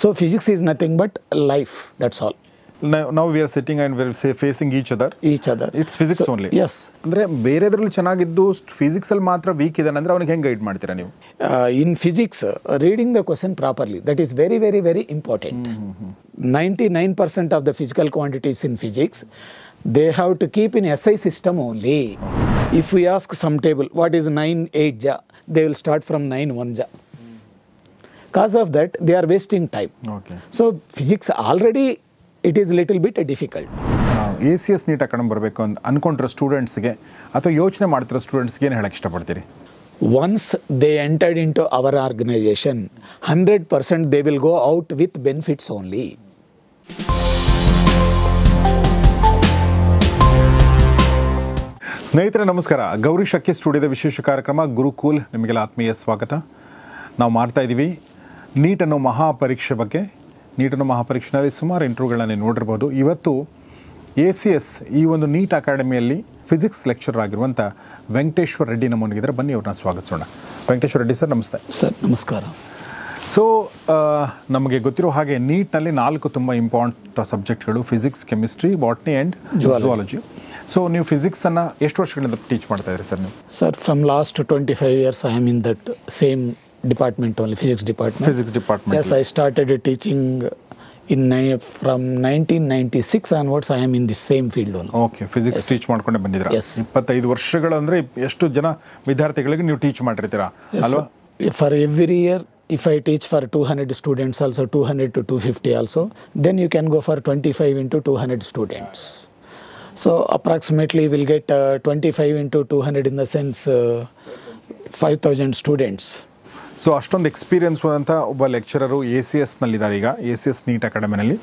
So physics is nothing but life, that's all. Now we are sitting and we are facing each other. It's physics so, only. Yes. Physics weak in physics, reading the question properly, that is very important. 99% of the physical quantities in physics, they have to keep in SI system only. If we ask some table, what is 9, 8 ja? They will start from 9, 1 ja. Because of that, they are wasting time. Okay. So physics already it is little bit difficult. ACS NEET Academy barbeku ankontra students ge atho yochane maadtira students ge helake ishta padtiri. Once they entered into our organization, 100% they will go out with benefits only. Snehitare namaskara, Gauri Shakke Studio vishesha karyakrama Gurukul nimagela aatmiya swagata. Now maartta idivi NEET anno maha parikshe bage. NEET Mahaparikshana Sumar Introgan in order Bodu. Ivatu ACS, even the NEET Academy, physics lecture Ragavanta, Venkateshwar Reddy Namonidra Banyota Swagatsona. Venkateshwar Reddy sir, Namaste. Sir, Namaskara. So Namage Gutiro Hage, NEET Nali Nalkutuma important subject physics, chemistry, botany, and zoology. So new physics and Estwashan teach Martha, sir. Sir, from last 25 years I am in that same department only, physics department. Physics department. Yes, I started teaching in from 1996 onwards. I am in the same field only. Okay, physics yes. Teach madkonde bandidra. Yes. 25 varshagalu andre eshtu jana vidyarthigalige you teach maartirtira alva? For every year, if I teach for 200 students also, 200 to 250 also, then you can go for 25 into 200 students. So approximately we'll get 25 into 200 in the sense 5000 students. So, Ashton experience one lecturer ACS Nalidariga, ACS NEET Academy.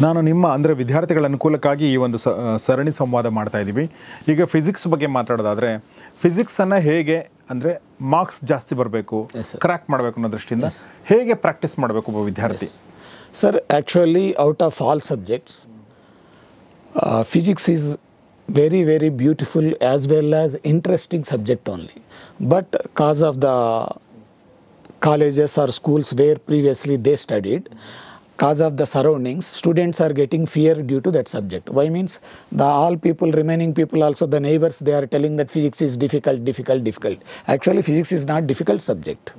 Nano Nima under Vidyartical and Kulakagi, even the Sereni Samwada Marta Idibi. You get physics to become Matada. Physics and a Hege andre marks Jasti Barbeco, crack Madabeko Nadristina, Hege practice Madabeko Vidyarti. Sir, actually, out of all subjects, physics is very beautiful as well as interesting subject only. But cause of the colleges or schools where previously they studied, cause of the surroundings, students are getting fear due to that subject. Why means the all people, remaining people also, the neighbors, they are telling that physics is difficult. Actually, physics is not difficult subject.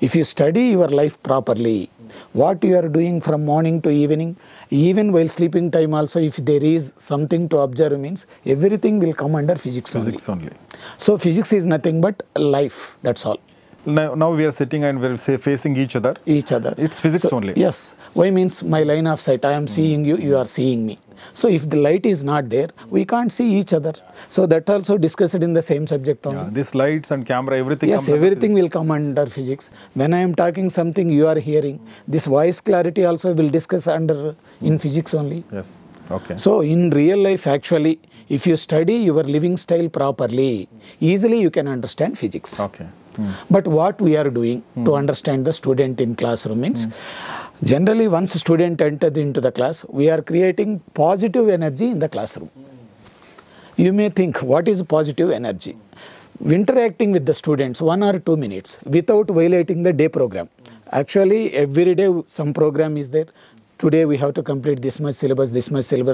If you study your life properly, what you are doing from morning to evening, even while sleeping time also, if there is something to observe means, everything will come under physics only. So physics is nothing but life, that's all. Now we are sitting and we are facing each other. It's physics so, only. Yes. Why means my line of sight, I am seeing you, you are seeing me. So if the light is not there, we can't see each other. So that also discussed in the same subject only. Yeah, this lights and camera, everything. Yes, everything will come under physics. When I am talking something, you are hearing. This voice clarity also will discuss under in physics only. Yes. Okay. So in real life, actually, if you study your living style properly, easily you can understand physics. Okay. But what we are doing to understand the student in classroom means, generally once a student enters into the class, we are creating positive energy in the classroom. You may think, what is positive energy? Interacting with the students 1 or 2 minutes without violating the day program. Actually, every day some program is there. Today we have to complete this much syllabus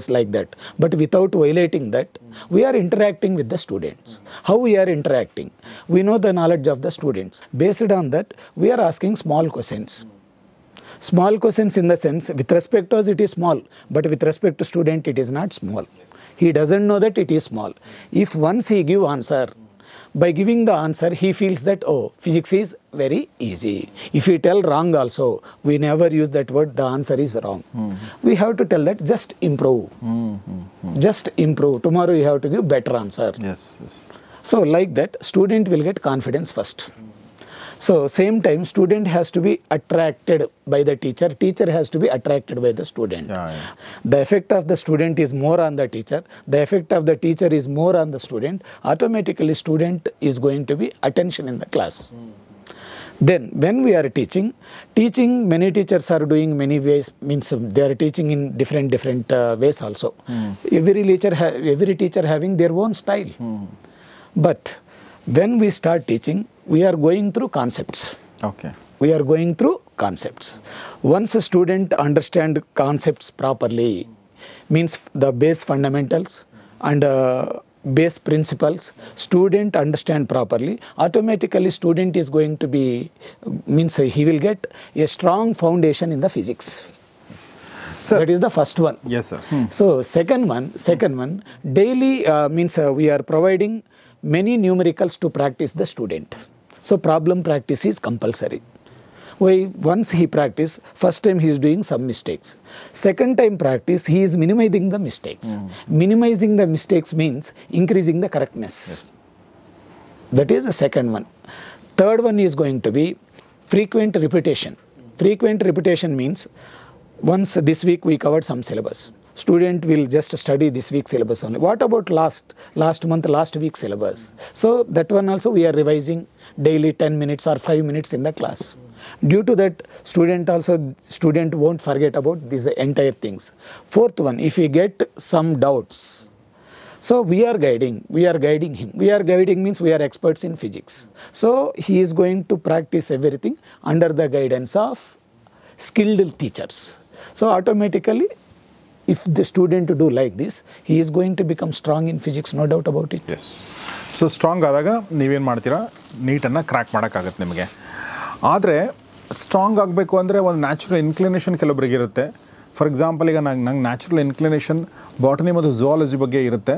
like that. But without violating that, we are interacting with the students. How we are interacting? We know the knowledge of the students. Based on that, we are asking small questions. Small questions in the sense, with respect to us it is small, but with respect to student it is not small. He doesn't know that it is small. If once he give answer, by giving the answer, he feels that, oh, physics is very easy. If we tell wrong also, we never use that word, the answer is wrong. We have to tell that just improve. Just improve. Tomorrow you have to give better answer. Yes, yes. So like that, student will get confidence first. So same time, student has to be attracted by the teacher. Teacher has to be attracted by the student. Yeah, yeah. The effect of the student is more on the teacher. The effect of the teacher is more on the student. Automatically, student is going to be attention in the class. Then, when we are teaching many teachers are doing many ways, means they are teaching in different ways also. Every teacher having their own style. But when we start teaching, we are going through concepts. Okay. We are going through concepts. Once a student understands concepts properly, means the base fundamentals and base principles, student understand properly, automatically student is going to be, means he will get a strong foundation in the physics. Sir. That is the first one. Yes, sir. Hmm. So second one, daily means we are providing many numericals to practice the student. So problem practice is compulsory. Once he practice, first time he is doing some mistakes. Second time practice, he is minimizing the mistakes. Mm. Minimizing the mistakes means increasing the correctness. Yes. That is the second one. Third one is going to be frequent repetition. Frequent repetition means once this week we covered some syllabus. Student will just study this week's syllabus only. What about last month, last week's syllabus? So that one also we are revising daily 10 minutes or 5 minutes in the class. Due to that, student won't forget about these entire things. Fourth one, if we get some doubts, so we are guiding him. We are guiding means we are experts in physics. So he is going to practice everything under the guidance of skilled teachers. So automatically, if the student do like this, he is going to become strong in physics, no doubt about it. Yes. So strong adaga neeven martira neat anna crack madakagutte nimage. ಆದರೆ strong ಆಗಬೇಕು ಅಂದರೆ ಒಂದು natural inclination ಕೆಲವೊಬ್ಬರಿಗೆ ಇರುತ್ತೆ. For example, ಈಗ ನಂಗೆ natural inclination botany ಮತ್ತು zoology ಬಗ್ಗೆ ಇರುತ್ತೆ,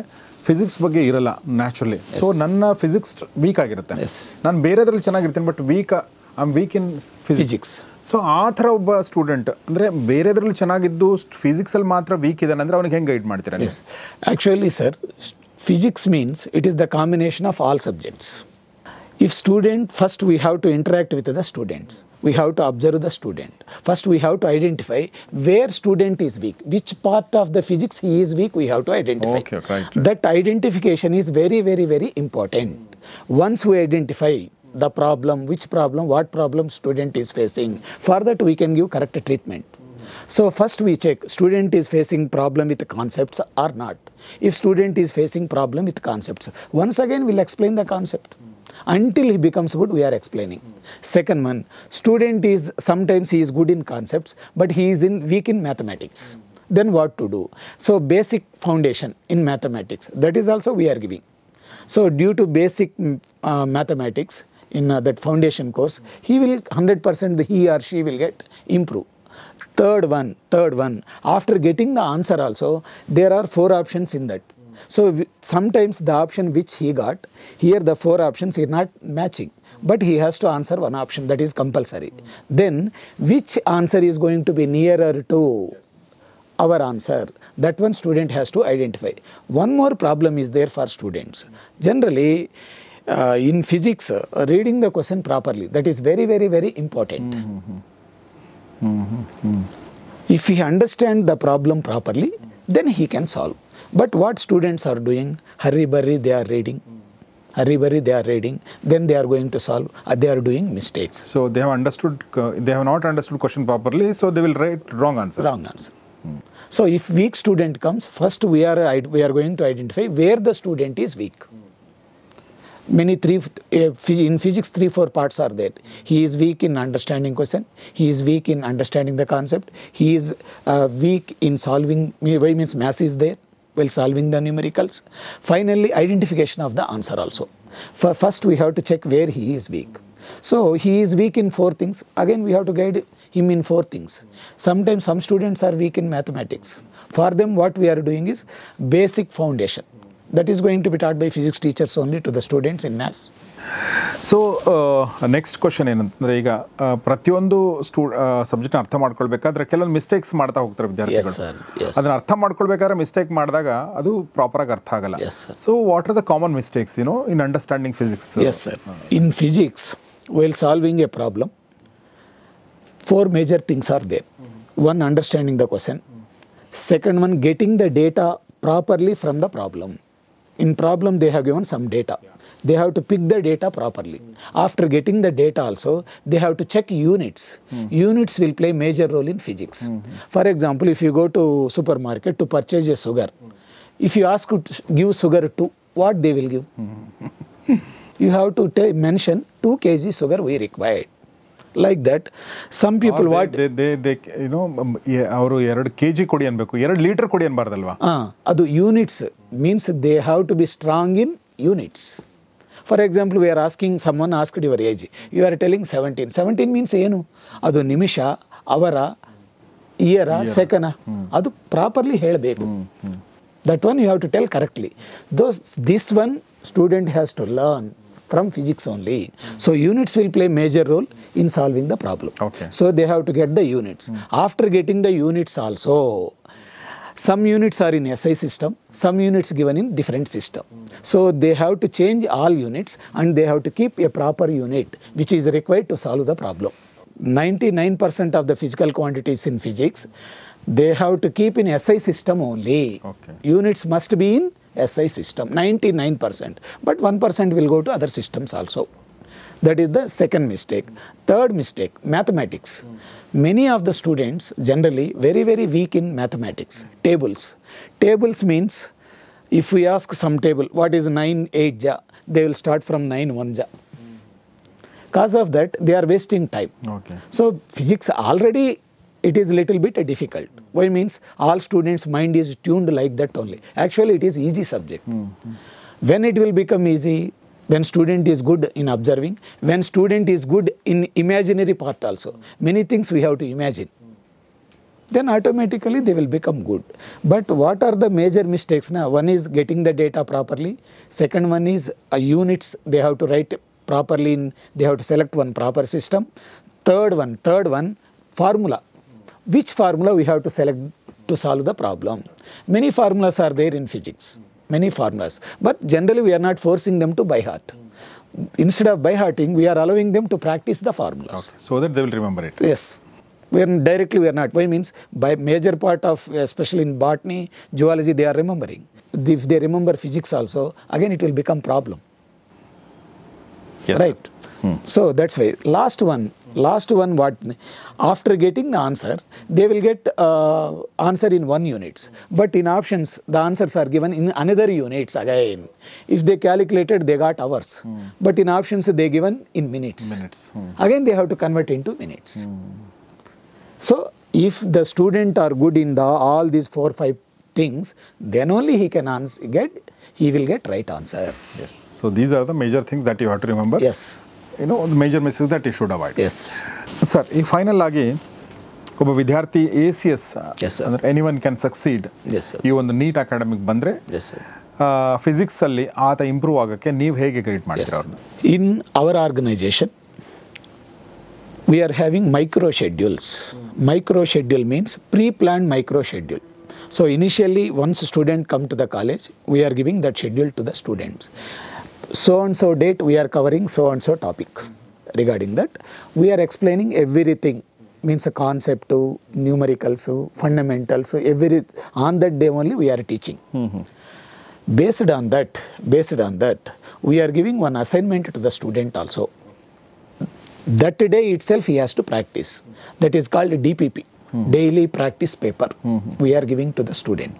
ಫಿಸಿಕ್ಸ್ ಬಗ್ಗೆ ಇರಲ್ಲ ನ್ಯಾಚುರಲಿ. ಸೊ ನನ್ನ ಫಿಸಿಕ್ಸ್ ವೀಕ್ ಆಗಿರುತ್ತೆ, ನಾನು ಬೇರೆದ್ರಲ್ಲಿ ಚೆನ್ನಾಗಿರ್ತೀನಿ, but I am weak in physics. So ಆ ಥರ ಒಬ್ಬ ಸ್ಟೂಡೆಂಟ್ ಅಂದರೆ ಬೇರೆದ್ರಲ್ಲಿ ಚೆನ್ನಾಗಿದ್ದು ಫಿಸಿಕ್ಸಲ್ಲಿ ಮಾತ್ರ ವೀಕ್ ಇದ್ದಾನೆ ಅಂದರೆ ಅವನಿಗೆ ಹೆಂಗೆ ಗೈಡ್ ಮಾಡ್ತೀರಾ? Actually sir, physics means it is the combination of all subjects. If student, first we have to interact with the students, we have to observe the student. First we have to identify where student is weak, which part of the physics he is weak, we have to identify. Okay, right. That identification is very, very, very important. Once we identify the problem, which problem, what problem student is facing, for that we can give correct treatment. So first we check student is facing problem with concepts or not. If student is facing problem with concepts, once again we'll explain the concept. Until he becomes good, we are explaining. Second one, student is sometimes he is good in concepts, but he is weak in mathematics. Then what to do? So basic foundation in mathematics, that is also we are giving. So due to basic mathematics in that foundation course, he will 100% he or she will get improved. Third one, after getting the answer also, there are 4 options in that. So sometimes the option which he got, here the 4 options are not matching, but he has to answer one option, that is compulsory. Then which answer is going to be nearer to our answer, that one student has to identify. One more problem is there for students. Generally in physics, reading the question properly, that is very, very, very important. Mm-hmm. Mm-hmm. If he understands the problem properly, then he can solve. But what students are doing, hurry-burry they are reading, then they are going to solve, they are doing mistakes. So they have understood, they have not understood question properly, so they will write wrong answer. Wrong answer. Hmm. So if weak student comes, first we are going to identify where the student is weak. In physics 3-4 parts are there. He is weak in understanding question, he is weak in understanding the concept, he is weak in solving, means mass is there while solving the numericals. Finally, identification of the answer also. First we have to check where he is weak. So he is weak in 4 things, again we have to guide him in 4 things. Sometimes some students are weak in mathematics. For them what we are doing is basic foundation. That is going to be taught by physics teachers only to the students in maths. So next question ಏನಂತಂದರೆ, ಈಗ ಪ್ರತಿಯೊಂದು ಸಬ್ಜೆಕ್ಟ್ನ ಅರ್ಥ ಮಾಡ್ಕೊಳ್ಬೇಕಾದ್ರೆ ಕೆಲವೊಂದು mistakes ಮಾಡ್ತಾ ಹೋಗ್ತಾರೆ ವಿದ್ಯಾರ್ಥಿಗಳು. ಅದನ್ನು ಅರ್ಥ ಮಾಡ್ಕೊಳ್ಬೇಕಾದ್ರೆ ಮಿಸ್ಟೇಕ್ ಮಾಡಿದಾಗ ಅದು ಪ್ರಾಪರಾಗಿ ಅರ್ಥ ಆಗಲ್ಲ. So what are the common mistakes you know in understanding physics? Yes sir, in physics while solving a problem 4 major things are there. 1, understanding the question. 2, getting the data properly from the problem. In problem they have given some data. They have to pick the data properly. After getting the data also, they have to check units. Units will play major role in physics. For example, if you go to supermarket to purchase a sugar, if you ask to give sugar to, what they will give? You have to mention 2 kg sugar we required. like that. Some people what they you know avaru 2 kg kodi anbeku 2 liter kodi anbarudalva adu units means they have to be strong in units. For example, we are asking someone asked your age, you are telling 17 means enu adu nimisha avara year second adu properly helabeku. That one you have to tell correctly. Those this one student has to learn from physics only. So units will play major role in solving the problem. Okay. So they have to get the units. After getting the units also, some units are in SI system, some units given in different system. So they have to change all units and they have to keep a proper unit which is required to solve the problem. 99% of the physical quantities in physics, they have to keep in SI system only. Okay. Units must be in SI system, 99%. But 1% will go to other systems also. That is the second mistake. Third mistake, mathematics. Many of the students generally very weak in mathematics. Tables. Tables means if we ask some table, what is 9, 8 ja? They will start from 9, 1 ja. Because of that, they are wasting time. Okay. So physics already it is little bit difficult. Why means all students' mind is tuned like that only. Actually, it is easy subject. When it will become easy? When student is good in observing, when student is good in imaginary part also. Many things we have to imagine. Then automatically they will become good. But what are the major mistakes now? One is getting the data properly. Second one is units they have to write properly in, they have to select one proper system. Third one, formula. Which formula we have to select to solve the problem? Many formulas are there in physics. Many formulas, but generally we are not forcing them to by heart. Instead of by hearting, we are allowing them to practice the formulas. Okay. So that they will remember it. Yes. We are not. Why means by major part of, especially in botany, zoology, they are remembering. If they remember physics also, again it will become problem. Yes. Right. So that's why. Last one, what? After getting the answer, they will get answer in one unit. But in options, the answers are given in another units again. If they calculated, they got hours. But in options, they given in minutes. Again, they have to convert into minutes. So if the student are good in the all these 4 or 5 things, then only he can answer, he will get right answer. Yes. So these are the major things that you have to remember. Yes. You know, the major mistakes that you should avoid. Yes. Sir, in final lagi, Vidyarthi ACS, yes, sir. Anyone can succeed. Yes, sir. You on the NEET academic bandre. Yes, sir. Physics alli aata improve agakke neevu hege guide maadthira? In our organization, we are having micro schedules. Micro schedule means pre-planned micro schedule. So initially, once student come to the college, we are giving that schedule to the students. So and so date we are covering so and so topic. Regarding that, we are explaining everything, means a concept to numericals, fundamentals, so every on that day only we are teaching. Based on that, we are giving one assignment to the student also. That day itself he has to practice. That is called DPP, daily practice paper. We are giving to the student.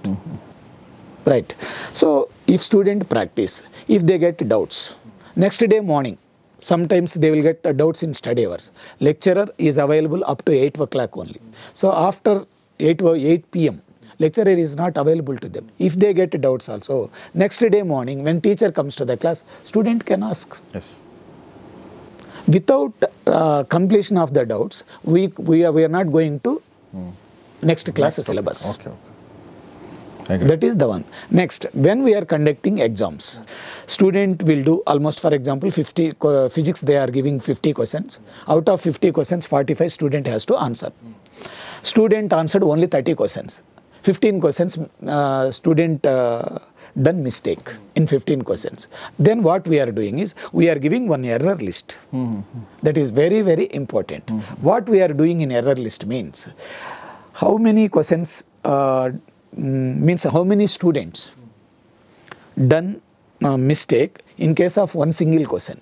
Right. So if student practice, if they get doubts, next day morning, sometimes they will get doubts in study hours. Lecturer is available up to 8 o'clock only. So after 8 p.m., lecturer is not available to them. If they get doubts also, next day morning when teacher comes to the class, student can ask. Yes. Without completion of the doubts, we are not going to next class syllabus. Okay. That is the one. Next, when we are conducting exams, student will do almost, for example, 50 physics they are giving 50 questions. Out of 50 questions, 45 student has to answer. Student answered only 30 questions. 15 questions student done mistake in 15 questions. Then what we are doing is we are giving one error list. That is very important. What we are doing in error list means how many questions means how many students done mistake in case of one single question.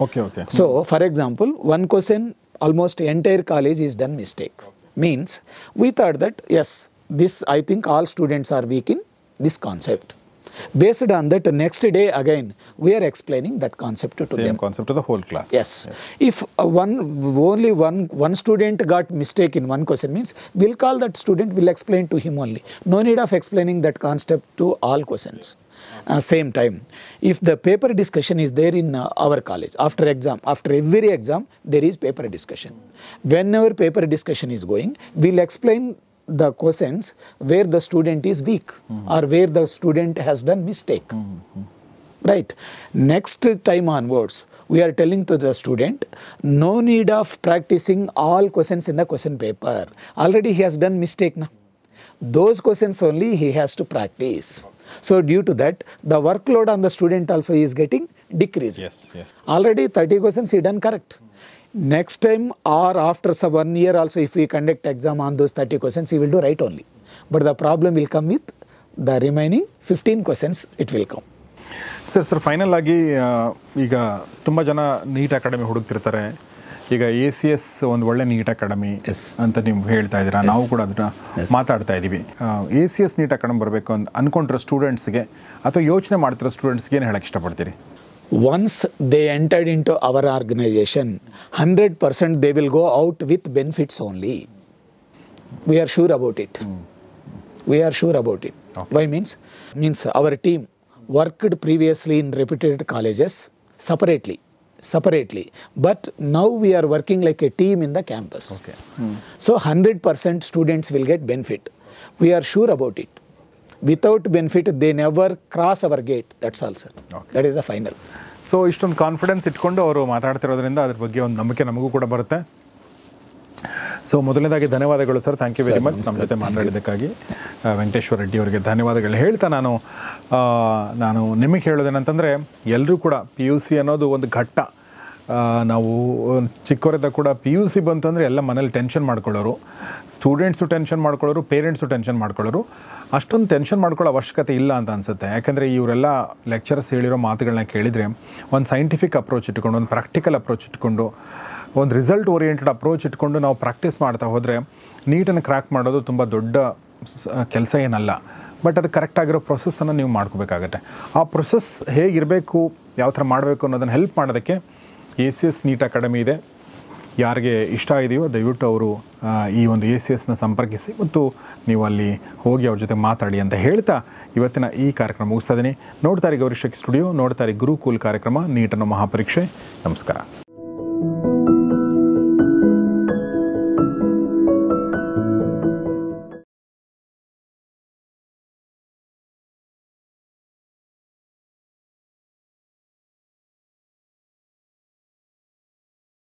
Okay. So, for example, one question almost entire college is done mistake. Means we thought that yes, this I think all students are weak in this concept. Based on that, next day again, we are explaining that concept to them. Same concept to the whole class. Yes. If only one student got mistake in one question, means we'll call that student, we'll explain to him only. No need of explaining that concept to all questions. Same time, if the paper discussion is there in our college, after exam, after every exam, there is paper discussion. Whenever paper discussion is going, we'll explain the questions where the student is weak or where the student has done mistake. Right. Next time onwards, we are telling to the student, no need of practicing all questions in the question paper. Already he has done mistake now. Those questions only he has to practice. So, due to that, the workload on the student also is getting decreased. Yes, yes. Already 30 questions he done correct. Next time or after some 1 year also, if we conduct exam on those 30 questions, he will do right only. But the problem will come with the remaining 15 questions, it will come. Sir, final agi, iga tumba jana NEET Academy huduktirtare. Iga ACS ondu olle NEET Academy anta nivu helta idira, navu kuda adana maatadta idivi. ACS NEET Academy barbeku ankontra students ge atho yochane maadtira students ge enu helake ishta padtiri? Once they entered into our organization, 100% they will go out with benefits only. We are sure about it. We are sure about it. Okay. Why means? Means our team worked previously in reputed colleges separately. But now we are working like a team in the campus. Okay. So 100% students will get benefit. We are sure about it. Without benefit, they never cross our gate. That's all, sir. Okay. That is the final. So, ishtun confidence itkondo avaru maatadtirodarinda adar bagge ondu namike namagu kuda barutte. So, modalnedaagi ಧನ್ಯವಾದಗಳು sir. Thank you very much ನಮ್ಮ ಜೊತೆ ಮಾತಾಡಿದ್ದಕ್ಕಾಗಿ. ವೆಂಕಟೇಶ್ವರ ರೆಡ್ಡಿ ಅವರಿಗೆ ಧನ್ಯವಾದಗಳು ಹೇಳ್ತಾ ನಾನು ನಿಮಗೆ ಹೇಳೋದೇನಂತಂದರೆ, ಎಲ್ಲರೂ ಕೂಡ ಪಿ ಯು ಸಿ ಅನ್ನೋದು ಒಂದು ಘಟ್ಟ. ನಾವು ಚಿಕ್ಕವರಿದ್ದ ಕೂಡ ಪಿ ಯು ಸಿ ಬಂತು ಅಂದರೆ ಎಲ್ಲ ಮನೇಲಿ ಟೆನ್ಷನ್ ಮಾಡ್ಕೊಳ್ಳೋರು, ಸ್ಟೂಡೆಂಟ್ಸು ಟೆನ್ಷನ್ ಮಾಡ್ಕೊಳ್ಳೋರು, ಪೇರೆಂಟ್ಸು ಟೆನ್ಷನ್ ಮಾಡ್ಕೊಳ್ಳೋರು. ಅಷ್ಟೊಂದು ಟೆನ್ಷನ್ ಮಾಡ್ಕೊಳ್ಳೋ ಅವಶ್ಯಕತೆ ಇಲ್ಲ ಅಂತ ಅನಿಸುತ್ತೆ. ಯಾಕೆಂದರೆ ಇವರೆಲ್ಲ ಲೆಕ್ಚರ್ಸ್ ಹೇಳಿರೋ ಮಾತುಗಳನ್ನ ಕೇಳಿದರೆ ಒಂದು ಸೈಂಟಿಫಿಕ್ ಅಪ್ರೋಚ್ ಇಟ್ಕೊಂಡು, ಒಂದು ಪ್ರಾಕ್ಟಿಕಲ್ ಅಪ್ರೋಚ್ ಇಟ್ಕೊಂಡು, ಒಂದು ರಿಸಲ್ಟ್ ಓರಿಯೆಂಟೆಡ್ ಅಪ್ರೋಚ್ ಇಟ್ಕೊಂಡು ನಾವು ಪ್ರಾಕ್ಟೀಸ್ ಮಾಡ್ತಾ ಹೋದರೆ ನೀಟನ್ನು ಕ್ರ್ಯಾಕ್ ಮಾಡೋದು ತುಂಬ ದೊಡ್ಡ ಕೆಲಸ ಏನಲ್ಲ. ಬಟ್ ಅದು ಕರೆಕ್ಟಾಗಿರೋ ಪ್ರೊಸೆಸ್ಸನ್ನು ನೀವು ಮಾಡ್ಕೋಬೇಕಾಗತ್ತೆ. ಆ ಪ್ರೊಸೆಸ್ ಹೇಗಿರಬೇಕು, ಯಾವ ಥರ ಮಾಡಬೇಕು ಅನ್ನೋದನ್ನು ಹೆಲ್ಪ್ ಮಾಡೋದಕ್ಕೆ A C S NEET academy ಇದೆ. ಯಾರಿಗೆ ಇಷ್ಟ ಇದೆಯೋ ದಯವಿಟ್ಟು ಅವರು ಈ ಒಂದು ಎ ಸಿ ಎಸ್ನ ಸಂಪರ್ಕಿಸಿ ಮತ್ತು ನೀವು ಅಲ್ಲಿ ಹೋಗಿ ಅವ್ರ ಜೊತೆ ಮಾತಾಡಿ ಅಂತ ಹೇಳ್ತಾ ಇವತ್ತಿನ ಈ ಕಾರ್ಯಕ್ರಮ ಮುಗಿಸ್ತಾ ಇದ್ದೀನಿ. ನೋಡ್ತಾರೆ ಗೌರಿಶಕ್ ಸ್ಟುಡಿಯೋ, ನೋಡ್ತಾರೆ ಗುರುಕುಲ್ ಕಾರ್ಯಕ್ರಮ ನೀಟನ್ನು ಮಹಾಪರೀಕ್ಷೆ. ನಮಸ್ಕಾರ.